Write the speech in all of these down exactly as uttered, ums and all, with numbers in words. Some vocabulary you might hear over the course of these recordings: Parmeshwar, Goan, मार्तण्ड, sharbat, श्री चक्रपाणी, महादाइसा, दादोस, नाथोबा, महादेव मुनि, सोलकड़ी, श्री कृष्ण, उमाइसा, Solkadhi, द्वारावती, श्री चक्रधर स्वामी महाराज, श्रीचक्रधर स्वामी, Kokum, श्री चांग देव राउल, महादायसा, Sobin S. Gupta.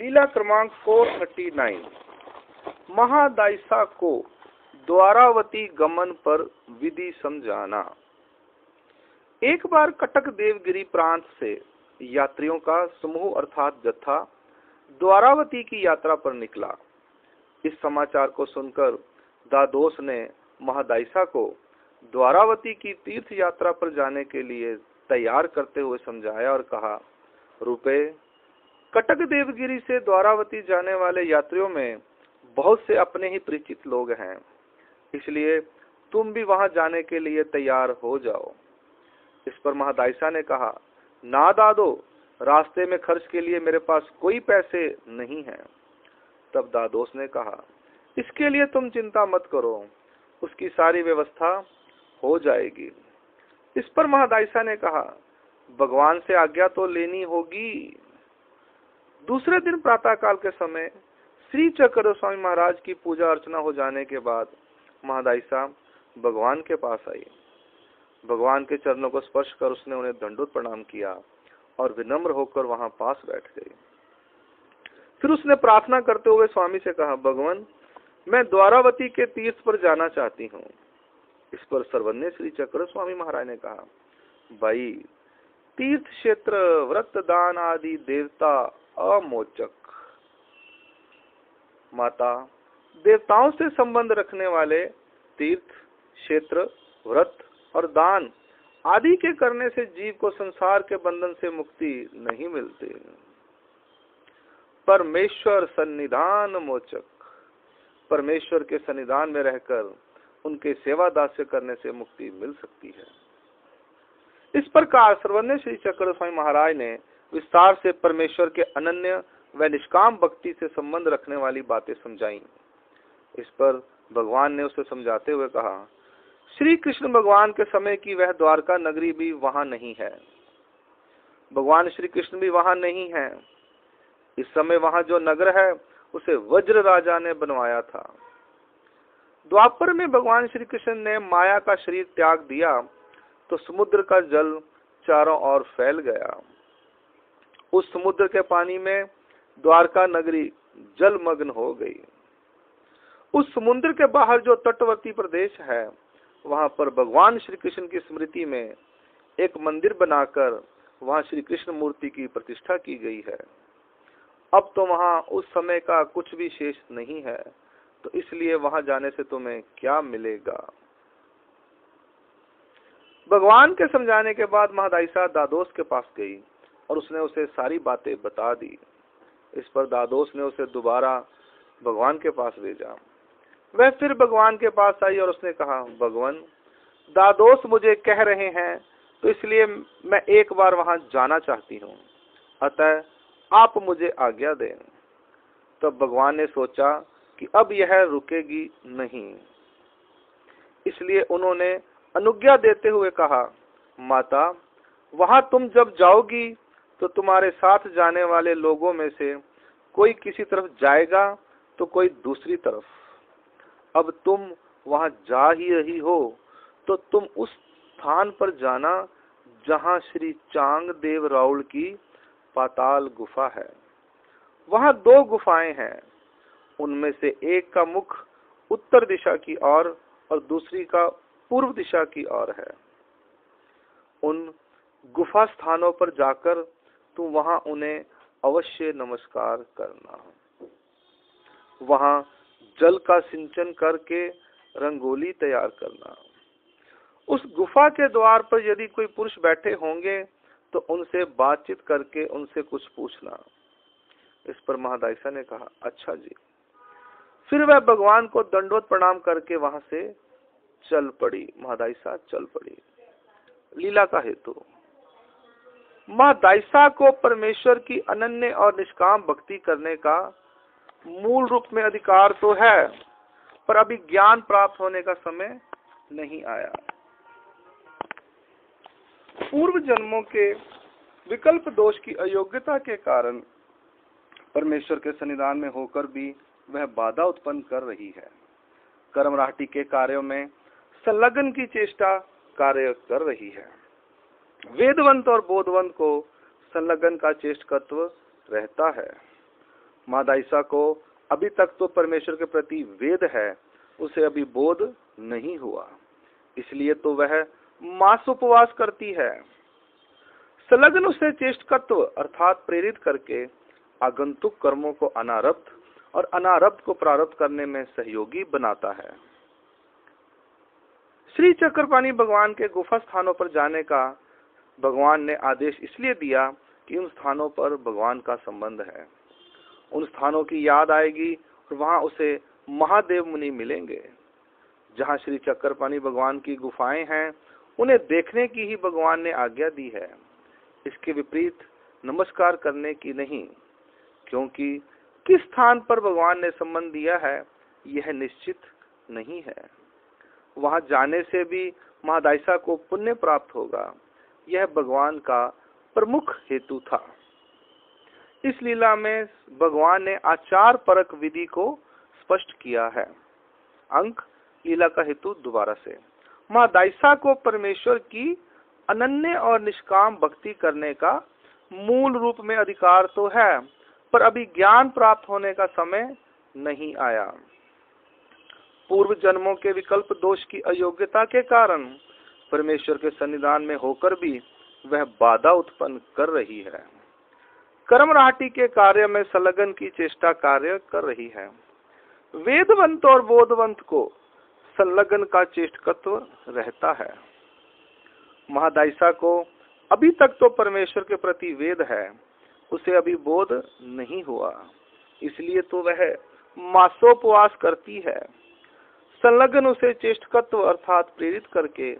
लीला क्रमांक चार सौ उनतालीस महादायसा को द्वारावती गमन पर विधि समझाना। एक बार कटक देवगिरी प्रांत से यात्रियों का समूह अर्थात जत्था द्वारावती की यात्रा पर निकला। इस समाचार को सुनकर दादोस ने महादायसा को द्वारावती की तीर्थ यात्रा पर जाने के लिए तैयार करते हुए समझाया और कहा, रुपए कटक देवगिरी से द्वारावती जाने वाले यात्रियों में बहुत से अपने ही परिचित लोग हैं, इसलिए तुम भी वहां जाने के लिए तैयार हो जाओ। इस पर महादायसा ने कहा, ना दादो, रास्ते में खर्च के लिए मेरे पास कोई पैसे नहीं हैं। तब दादोस ने कहा, इसके लिए तुम चिंता मत करो, उसकी सारी व्यवस्था हो जाएगी। इस पर महादायसा ने कहा, भगवान से आज्ञा तो लेनी होगी। दूसरे दिन प्रातःकाल के समय श्री चक्रधर स्वामी महाराज की पूजा अर्चना हो जाने के बाद महादायसा भगवान के पास आई। भगवान के चरणों को स्पर्श कर उसने उन्हें दंडोत प्रणाम किया और विनम्र होकर वहां पास बैठ गई। फिर उसने प्रार्थना करते हुए स्वामी से कहा, भगवान, मैं द्वारावती के तीर्थ पर जाना चाहती हूँ। इस पर सर्वज्ञ श्री चक्र स्वामी महाराज ने कहा, भाई, तीर्थ क्षेत्र व्रत दान आदि देवता अमोचक, माता देवताओं से संबंध रखने वाले तीर्थ क्षेत्र व्रत और दान आदि के करने से जीव को संसार के बंधन से मुक्ति नहीं मिलती। परमेश्वर सन्निधान मोचक, परमेश्वर के सन्निधान में रहकर उनके सेवा दास्य करने से मुक्ति मिल सकती है। इस प्रकार सर्वज्ञ श्री चक्रधर स्वामी महाराज ने विस्तार से परमेश्वर के अनन्य व निष्काम भक्ति से संबंध रखने वाली बातें समझाई। इस पर भगवान ने उसे समझाते हुए कहा, श्री कृष्ण भगवान के समय की वह द्वारका नगरी भी वहां नहीं है, भगवान श्री कृष्ण भी वहां नहीं है। इस समय वहां जो नगर है उसे वज्र राजा ने बनवाया था। द्वापर में भगवान श्री कृष्ण ने माया का शरीर त्याग दिया तो समुद्र का जल चारों ओर फैल गया। उस समुद्र के पानी में द्वारका नगरी जलमग्न हो गई। उस समुद्र के बाहर जो तटवर्ती प्रदेश है वहां पर भगवान श्री कृष्ण की स्मृति में एक मंदिर बनाकर वहां श्री कृष्ण मूर्ति की प्रतिष्ठा की गई है। अब तो वहां उस समय का कुछ भी शेष नहीं है, तो इसलिए वहां जाने से तुम्हें क्या मिलेगा। भगवान के समझाने के बाद महादायसा दादोस के पास गई और उसने उसे सारी बातें बता दी। इस पर दादोस ने उसे दोबारा भगवान के पास भेजा। वह फिर भगवान के पास आई और उसने कहा, भगवान, दादोस मुझे कह रहे हैं तो इसलिए मैं एक बार वहां जाना चाहती हूँ, अतः आप मुझे आज्ञा दें। तब भगवान ने सोचा कि अब यह रुकेगी नहीं, इसलिए उन्होंने अनुज्ञा देते हुए कहा, माता, वहां तुम जब जाओगी तो तुम्हारे साथ जाने वाले लोगों में से कोई किसी तरफ जाएगा तो कोई दूसरी तरफ। अब तुम वहां जा ही रही हो तो तुम उस स्थान पर जाना जहां श्री चांग देव राउल की पाताल गुफा है। वहां दो गुफाएं हैं, उनमें से एक का मुख उत्तर दिशा की ओर और दूसरी का पूर्व दिशा की ओर है। उन गुफा स्थानों पर जाकर तुम वहां उन्हें अवश्य नमस्कार करना। वहां जल का सिंचन करके रंगोली तैयार करना। उस गुफा के द्वार पर यदि कोई पुरुष बैठे होंगे तो उनसे बातचीत करके उनसे कुछ पूछना। इस पर महादायसा ने कहा, अच्छा जी। फिर वह भगवान को दंडोत प्रणाम करके वहां से चल पड़ी। महादायसा चल पड़ी। लीला का हेतु, महादायसा को परमेश्वर की अनन्य और निष्काम भक्ति करने का मूल रूप में अधिकार तो है, पर अभी ज्ञान प्राप्त होने का समय नहीं आया। पूर्व जन्मों के विकल्प दोष की अयोग्यता के कारण परमेश्वर के सन्निधान में होकर भी वह बाधा उत्पन्न कर रही है। कर्मराटी के कार्यों में संलग्न की चेष्टा कार्य कर रही है। वेदवंत और बोधवंत को संलग्न का चेष्टकत्व रहता है। मादाइसा को अभी तक तो परमेश्वर के प्रति वेद है, उसे अभी बोध नहीं हुआ, इसलिए तो वह मास उपवास करती है। संलग्न उसे चेष्टकत्व अर्थात प्रेरित करके आगंतुक कर्मों को अनारब्ध और अनारब्ध को प्रारब्ध करने में सहयोगी बनाता है। श्री चक्रपाणी भगवान के गुफा स्थानों पर जाने का भगवान ने आदेश इसलिए दिया कि उन स्थानों पर भगवान का संबंध है, उन स्थानों की याद आएगी और वहां उसे महादेव मुनि मिलेंगे। जहां श्री चक्रपाणी भगवान की गुफाएं हैं, उन्हें देखने की ही भगवान ने आज्ञा दी है, इसके विपरीत नमस्कार करने की नहीं, क्योंकि किस स्थान पर भगवान ने संबंध दिया है यह निश्चित नहीं है। वहां जाने से भी महादाइसा को पुण्य प्राप्त होगा, यह भगवान का प्रमुख हेतु था। इस लीला में भगवान ने आचार परक विधि को स्पष्ट किया है। अंक लीला का हेतु दोबारा से। मादाइसा को परमेश्वर की अनन्य और निष्काम भक्ति करने का मूल रूप में अधिकार तो है, पर अभी ज्ञान प्राप्त होने का समय नहीं आया। पूर्व जन्मों के विकल्प दोष की अयोग्यता के कारण परमेश्वर के सन्निधान में होकर भी वह बाधा उत्पन्न कर रही है, कर्मराटी के कार्य में संलग्न की चेष्टा कार्य कर रही है। वेदवंत और बोधवंत को संलग्न का चेष्टकत्व रहता है। महादाइसा को अभी तक तो परमेश्वर के प्रति वेद है, उसे अभी बोध नहीं हुआ, इसलिए तो वह मासोपवास करती है। संलग्न उसे चेष्टकत्व अर्थात प्रेरित करके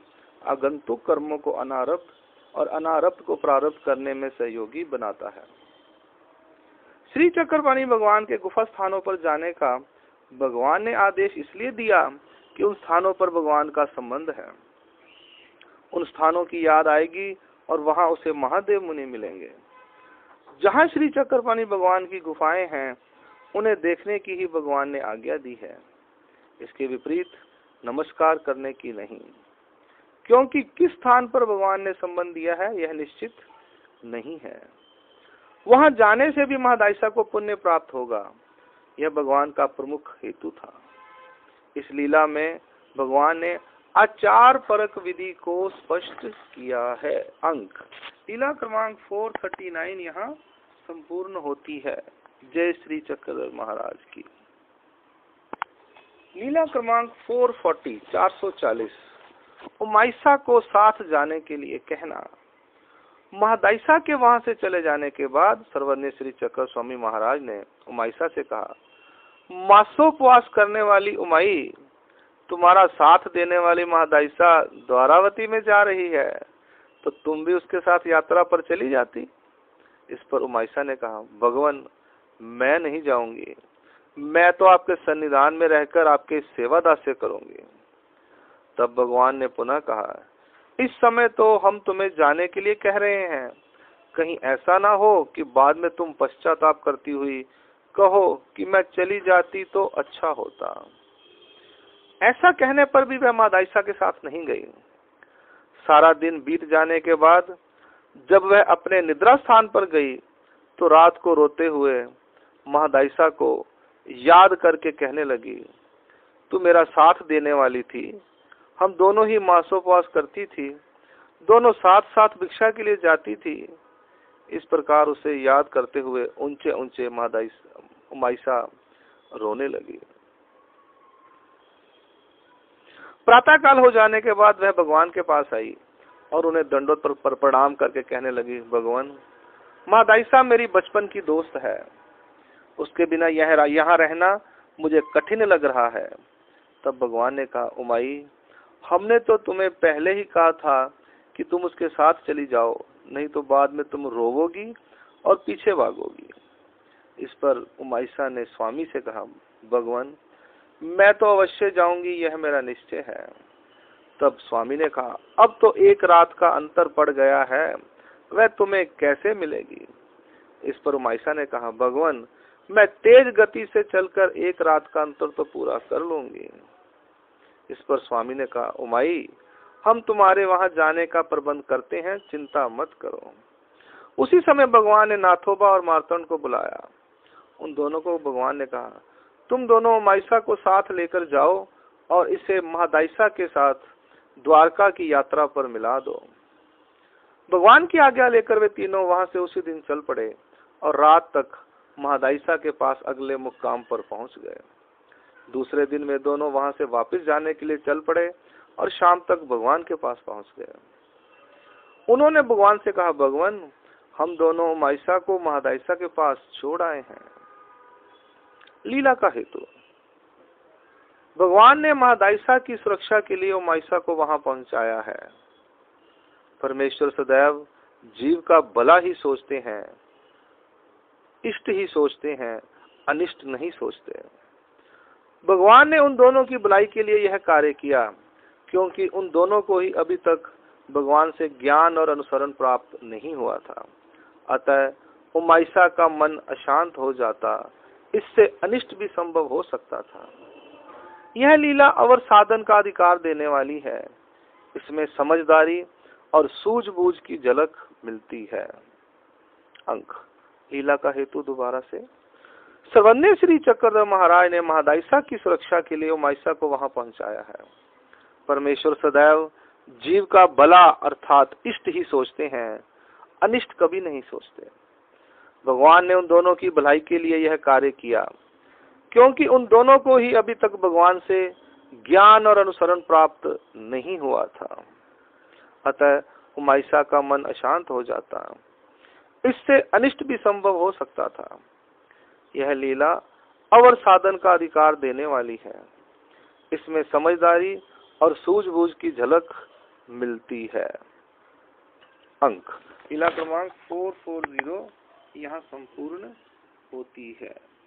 आगंतुक कर्मों को अनारब्ध और अनारब्ध को प्रारब्ध करने में सहयोगी बनाता है। श्री चक्रपाणी भगवान के गुफा स्थानों पर जाने का भगवान ने आदेश इसलिए दिया कि उन स्थानों पर भगवान का संबंध है, उन स्थानों की याद आएगी और वहां उसे महादेव मुनि मिलेंगे। जहां श्री चक्रपाणी भगवान की गुफाएं हैं, उन्हें देखने की ही भगवान ने आज्ञा दी है, इसके विपरीत नमस्कार करने की नहीं, क्योंकि किस स्थान पर भगवान ने संबंध दिया है यह निश्चित नहीं है। वहां जाने से भी महादाइसा को पुण्य प्राप्त होगा, यह भगवान का प्रमुख हेतु था। इस लीला में भगवान ने आचार परक विधि को स्पष्ट किया है। अंक लीला क्रमांक चार सौ उनतालीस यहाँ संपूर्ण होती है। जय श्री चक्रधर महाराज की। लीला क्रमांक चार सौ चालीस। उमाइसा को साथ जाने के लिए कहना। महादाइसा के वहां से चले जाने के बाद सर्वज्ञ श्री चक्र स्वामी महाराज ने उमाइसा से कहा, मासोपवास करने वाली उमाई, तुम्हारा साथ देने वाली महादाइसा द्वारावती में जा रही है, तो तुम भी उसके साथ यात्रा पर चली जाती। इस पर उमाइसा ने कहा, भगवान मैं नहीं जाऊंगी, मैं तो आपके सन्निधान में रहकर आपके सेवा दास्य करूंगी। तब भगवान ने पुनः कहा, इस समय तो हम तुम्हें जाने के लिए कह रहे हैं, कहीं ऐसा ना हो कि बाद में तुम पश्चाताप करती हुई कहो कि मैं चली जाती तो अच्छा होता। ऐसा कहने पर भी वह मादाइसा के साथ नहीं गई। सारा दिन बीत जाने के बाद जब वह अपने निद्रा स्थान पर गई तो रात को रोते हुए मादाइसा को याद करके कहने लगी, तू मेरा साथ देने वाली थी, हम दोनों ही मासोपवास करती थी, दोनों साथ साथ भिक्षा के लिए जाती थी। इस प्रकार उसे याद करते हुए ऊंचे ऊंचे मादाइसा उमाइसा रोने लगी। प्रातःकाल हो जाने के बाद वह भगवान के पास आई और उन्हें दंडोत पर, पर प्रणाम करके कहने लगी, भगवान मादाइसा मेरी बचपन की दोस्त है, उसके बिना यह यहाँ रहना मुझे कठिन लग रहा है। तब भगवान ने कहा, उमाई हमने तो तुम्हें पहले ही कहा था कि तुम उसके साथ चली जाओ, नहीं तो बाद में तुम रोवोगी और पीछे भागोगी। इस पर उमाइसा ने स्वामी से कहा, भगवान मैं तो अवश्य जाऊंगी, यह मेरा निश्चय है। तब स्वामी ने कहा, अब तो एक रात का अंतर पड़ गया है, वह तुम्हें कैसे मिलेगी। इस पर उमाइसा ने कहा, भगवान मैं तेज गति से चलकर एक रात का अंतर तो पूरा कर लूंगी। इस पर स्वामी ने कहा, उमाई हम तुम्हारे वहां जाने का प्रबंध करते हैं, चिंता मत करो। उसी समय भगवान ने नाथोबा और मार्तण्ड को बुलाया उन दोनों को भगवान ने कहा, तुम दोनों माइसा को साथ लेकर जाओ और इसे महादाइसा के साथ द्वारका की यात्रा पर मिला दो। भगवान की आज्ञा लेकर वे तीनों वहां से उसी दिन चल पड़े और रात तक महादाइसा के पास अगले मुक्काम पर पहुंच गए। दूसरे दिन में दोनों वहां से वापस जाने के लिए चल पड़े और शाम तक भगवान के पास पहुंच गए। उन्होंने भगवान से कहा, भगवान, हम दोनों माइसा को महादाइसा के पास छोड़ आए हैं। लीला का हेतु, भगवान ने महादाइसा की सुरक्षा के लिए माइसा को वहां पहुंचाया है। परमेश्वर सदैव जीव का भला ही सोचते हैं, इष्ट ही सोचते हैं, अनिष्ट नहीं सोचते। भगवान ने उन दोनों की भलाई के लिए यह कार्य किया क्योंकि उन दोनों को ही अभी तक भगवान से ज्ञान और अनुसरण प्राप्त नहीं हुआ था, अतः उमाइसा का मन अशांत हो जाता, इससे अनिष्ट भी संभव हो सकता था। यह लीला अवर साधन का अधिकार देने वाली है, इसमें समझदारी और सूझबूझ की झलक मिलती है। अंक लीला का हेतु दोबारा से, सर्वज्ञ श्री चक्रधर महाराज ने महादाइसा की सुरक्षा के लिए उमाइसा को वहां पहुंचाया है। परमेश्वर सदैव जीव का भला अर्थात इष्ट ही सोचते हैं, अनिष्ट कभी नहीं सोचते। भगवान ने उन दोनों की भलाई के लिए यह कार्य किया क्योंकि उन दोनों को ही अभी तक भगवान से ज्ञान और अनुसरण प्राप्त नहीं हुआ था, अतः उमाइसा का मन अशांत हो जाता, इससे अनिष्ट भी संभव हो सकता था। यह लीला अवर साधन का अधिकार देने वाली है, इसमें समझदारी और सूझबूझ की झलक मिलती है। अंक लीला क्रमांक चार सौ चालीस यहाँ संपूर्ण होती है।